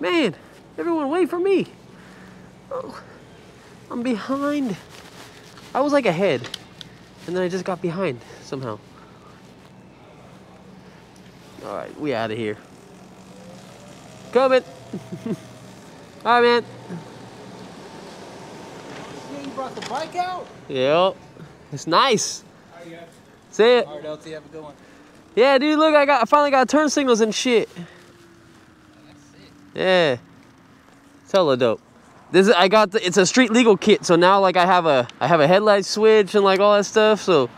Man, everyone wait for me. Oh, I'm behind. I was like ahead, and then I just got behind somehow. All right, we out of here. Coming. All right, man. You brought the bike out? Yep. It's nice. All right, guys. See it. All right, LT, have a good one. Yeah, dude, look, I finally got turn signals and shit. Yeah, it's hella dope. This is, I got the, it's a street legal kit, so now like I have a headlight switch and like all that stuff. So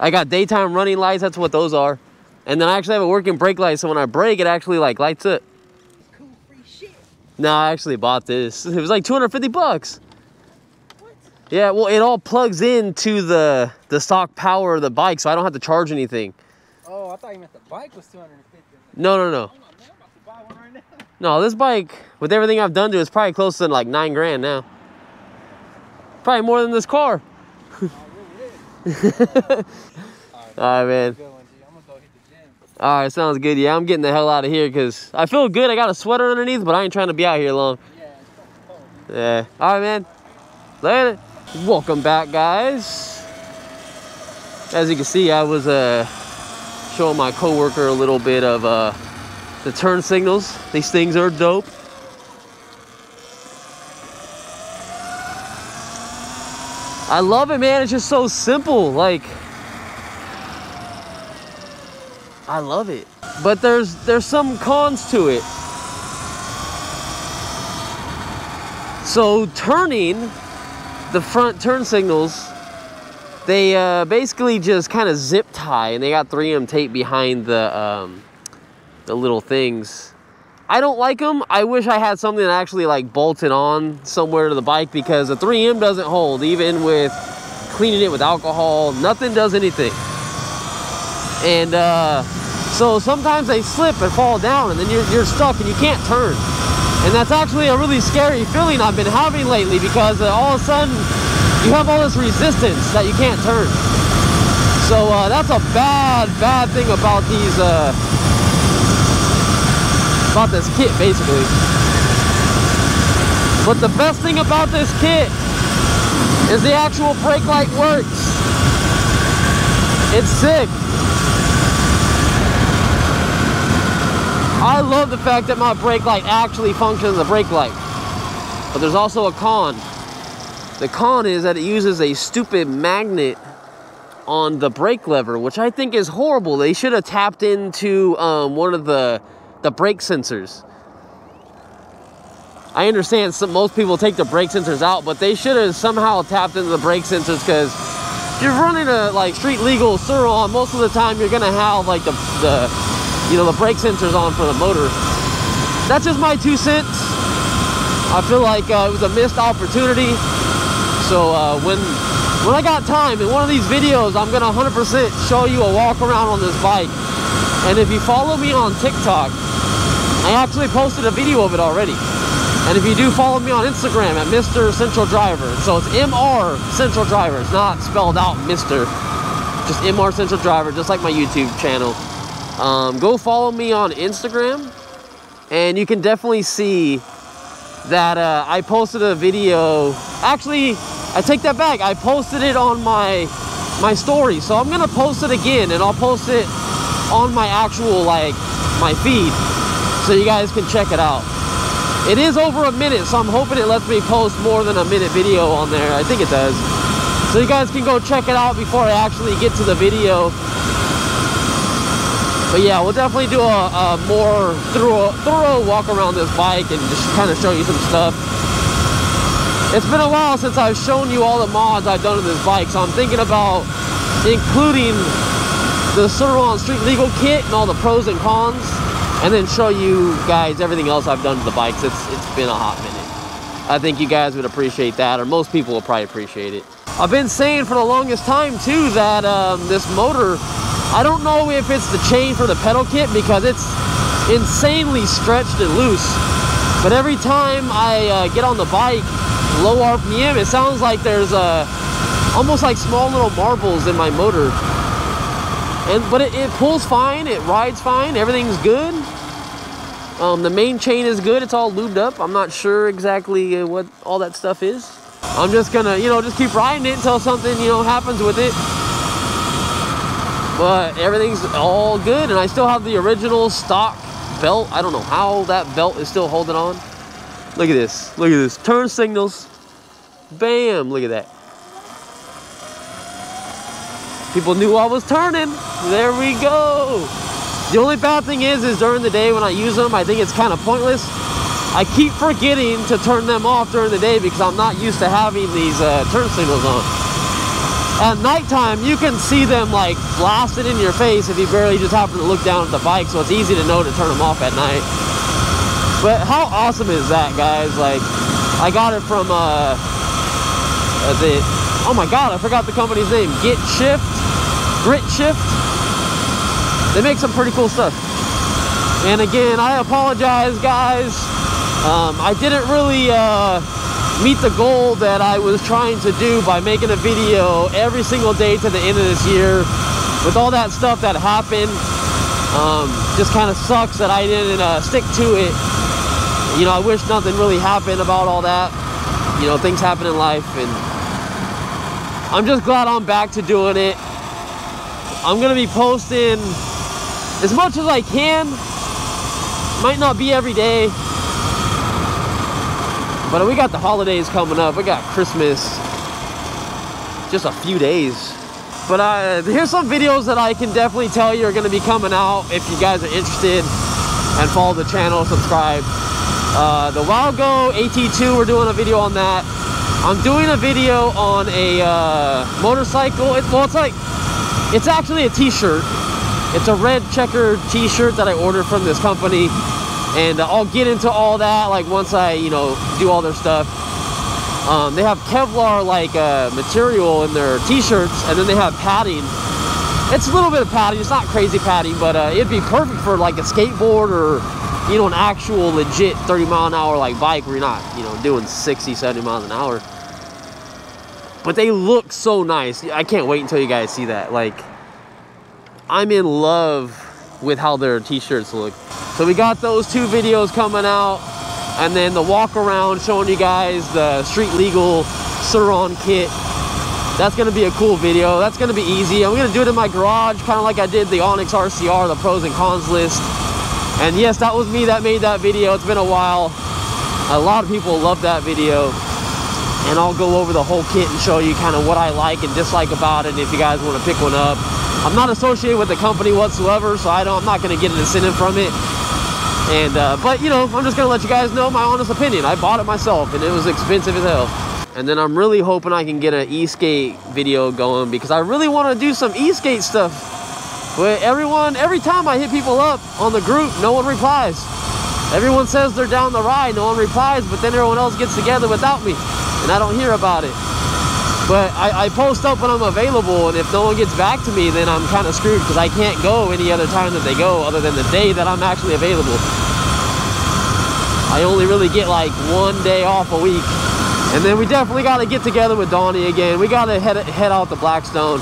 I got daytime running lights. That's what those are. And then I actually have a working brake light, so when I brake, it actually like lights up. Cool free shit. No, I actually bought this. It was like 250 bucks. What? Yeah, well, it all plugs into the stock power of the bike, so I don't have to charge anything. Oh, I thought you meant the bike was 250. No, no, no. No, this bike, with everything I've done to it, is probably closer to like 9 grand now. Probably more than this car. Oh, it really is. All right, man. Good one, I'm gonna go hit the gym. All right, sounds good. Yeah, I'm getting the hell out of here because I feel good. I got a sweater underneath, but I ain't trying to be out here long. Yeah, it's cold. Yeah. All right, man. Later. Welcome back, guys. As you can see, I was showing my coworker a little bit of the turn signals. These things are dope. I love it, man. It's just so simple. Like, I love it. But there's some cons to it. So turning, the front turn signals, they basically just kind of zip tie, and they got 3M tape behind the little things. I don't like them. I wish I had something that actually like bolted on somewhere to the bike, because the 3M doesn't hold, even with cleaning it with alcohol. Nothing does anything. And so sometimes they slip and fall down, and then you're stuck and you can't turn. And that's actually a really scary feeling I've been having lately, because all of a sudden you have all this resistance that you can't turn. So that's a bad thing about these about this kit, basically. But the best thing about this kit is the actual brake light works. It's sick. I love the fact that my brake light actually functions as a brake light. But there's also a con. The con is that it uses a stupid magnet on the brake lever, which I think is horrible. They should have tapped into one of the brake sensors. I understand most people take the brake sensors out, but they should have somehow tapped into the brake sensors, because if you're running a like street legal Sur Ron, most of the time you're gonna have like the brake sensors on for the motor. That's just my 2 cents. I feel like it was a missed opportunity. So when I got time, in one of these videos, I'm gonna 100% show you a walk around on this bike. And if you follow me on TikTok, I actually posted a video of it already. And if you do follow me on Instagram at MrCentralDriver, so it's MrCentralDriver. It's not spelled out Mr. Just MrCentralDriver, just like my YouTube channel. Go follow me on Instagram, and you can definitely see that I posted a video. Actually, I take that back. I posted it on my story, so I'm gonna post it again, and I'll post it on my actual my feed, so you guys can check it out. It is over a minute, so I'm hoping it lets me post more than a minute video on there. I think it does, so you guys can go check it out before I actually get to the video. But yeah, we'll definitely do a more thorough walk around this bike and just kind of show you some stuff. It's been a while since I've shown you all the mods I've done to this bike, so I'm thinking about including the Sur Ron Street Legal Kit and all the pros and cons, and then show you guys everything else I've done to the bikes. It's been a hot minute. I think you guys would appreciate that, or most people will probably appreciate it. I've been saying for the longest time too that this motor, I don't know if it's the chain for the pedal kit, because it's insanely stretched and loose. But every time I get on the bike, low RPM, it sounds like there's almost like small little marbles in my motor. But it pulls fine, it rides fine, everything's good. The main chain is good. It's all lubed up. I'm not sure exactly what all that stuff is. I'm just gonna, you know, just keep riding it until something, you know, happens with it. But everything's all good, and I still have the original stock belt. I don't know how that belt is still holding on. Look at this. Look at this. Turn signals. Bam. Look at that. People knew I was turning. There we go. The only bad thing is during the day when I use them, I think it's kind of pointless. I keep forgetting to turn them off during the day because I'm not used to having these turn signals on. At nighttime, you can see them like blasted in your face if you barely just happen to look down at the bike, so it's easy to know to turn them off at night. But how awesome is that, guys? Like, I got it from, oh my God, I forgot the company's name. Gritshift. They make some pretty cool stuff. And again, I apologize, guys. I didn't really meet the goal that I was trying to do by making a video every single day to the end of this year. With all that stuff that happened, just kind of sucks that I didn't stick to it. You know, I wish nothing really happened about all that. You know, things happen in life, and I'm just glad I'm back to doing it. I'm gonna be posting as much as I can. Might not be every day, but we got the holidays coming up. We got Christmas, just a few days. But here's some videos that I can definitely tell you are gonna be coming out if you guys are interested, and follow the channel, subscribe. The WowGo AT2, we're doing a video on that. I'm doing a video on a motorcycle. It's actually a t-shirt. It's a red checkered t-shirt that I ordered from this company. And I'll get into all that like once I, you know, do all their stuff. They have Kevlar like material in their t-shirts, and then they have padding. It's a little bit of padding. It's not crazy padding, but it'd be perfect for like a skateboard or, you know, an actual legit 30-mile-an-hour like bike where you're not, you know, doing 60, 70 miles an hour. But they look so nice. I can't wait until you guys see that. Like, I'm in love with how their t-shirts look. So we got those two videos coming out, and then the walk around showing you guys the street legal Sur Ron kit. That's gonna be a cool video. That's gonna be easy. I'm gonna do it in my garage, kind of like I did the Onyx RCR, the pros and cons list. And yes, that was me that made that video. It's been a while. A lot of people love that video. And I'll go over the whole kit and show you kind of what I like and dislike about it, if you guys want to pick one up. I'm not associated with the company whatsoever, so I'm not going to get an incentive from it. And but, you know, I'm just going to let you guys know my honest opinion. I bought it myself, and it was expensive as hell. And then I'm really hoping I can get an e-skate video going, because I really want to do some e-skate stuff. But every time I hit people up on the group, no one replies. Everyone says they're down the ride, no one replies, but then everyone else gets together without me, and I don't hear about it. But I post up when I'm available, and if no one gets back to me, then I'm kind of screwed, because I can't go any other time that they go other than the day that I'm actually available. I only really get like one day off a week. And then we definitely got to get together with Donnie again. We got to head out to Blackstone.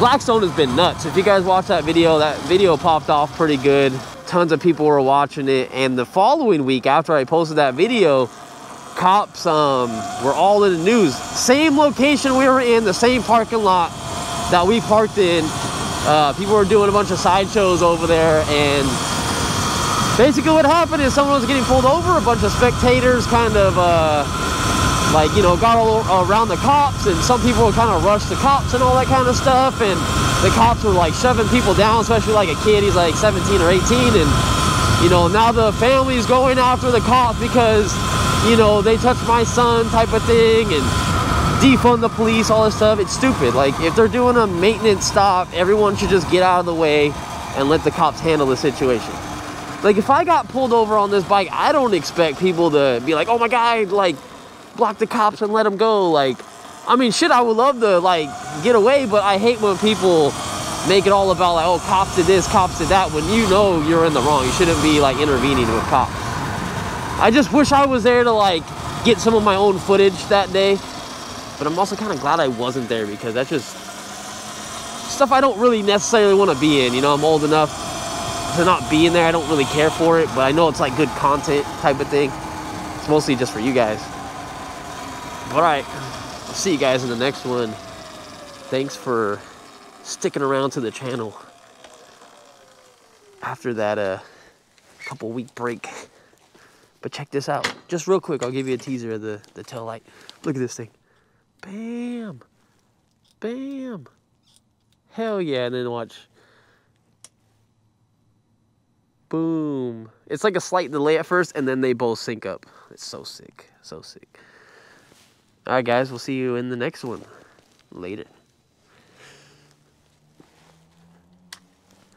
Blackstone has been nuts. If you guys watched that video popped off pretty good. Tons of people were watching it. And the following week after I posted that video, cops were all in the news. Same location we were in, the same parking lot that we parked in. People were doing a bunch of sideshows over there. And basically what happened is someone was getting pulled over. A bunch of spectators kind of like, you know, got all around the cops, and some people kind of rushed the cops and all that kind of stuff, and the cops were like shoving people down, especially like a kid. He's like 17 or 18, and, you know, now the family's going after the cops because, you know, they touched my son type of thing, and defund the police, all this stuff. It's stupid. Like, if they're doing a maintenance stop, everyone should just get out of the way and let the cops handle the situation. Like, if I got pulled over on this bike, I don't expect people to be like, oh my God, like, block the cops and let them go. Like, I mean, shit, I would love to like get away, but I hate when people make it all about like, oh, cops did this, cops did that, when you know you're in the wrong. You shouldn't be like intervening with cops. I just wish I was there to like get some of my own footage that day, but I'm also kind of glad I wasn't there, because that's just stuff I don't really necessarily want to be in. You know, I'm old enough to not be in there. I don't really care for it, but I know it's like good content type of thing. It's mostly just for you guys. All right, I'll see you guys in the next one. Thanks for sticking around to the channel after that couple week break. But check this out. Just real quick, I'll give you a teaser of the tail light. Look at this thing. Bam. Bam. Hell yeah, and then watch. Boom. It's like a slight delay at first, and then they both sync up. It's so sick. So sick. All right, guys, we'll see you in the next one. Later.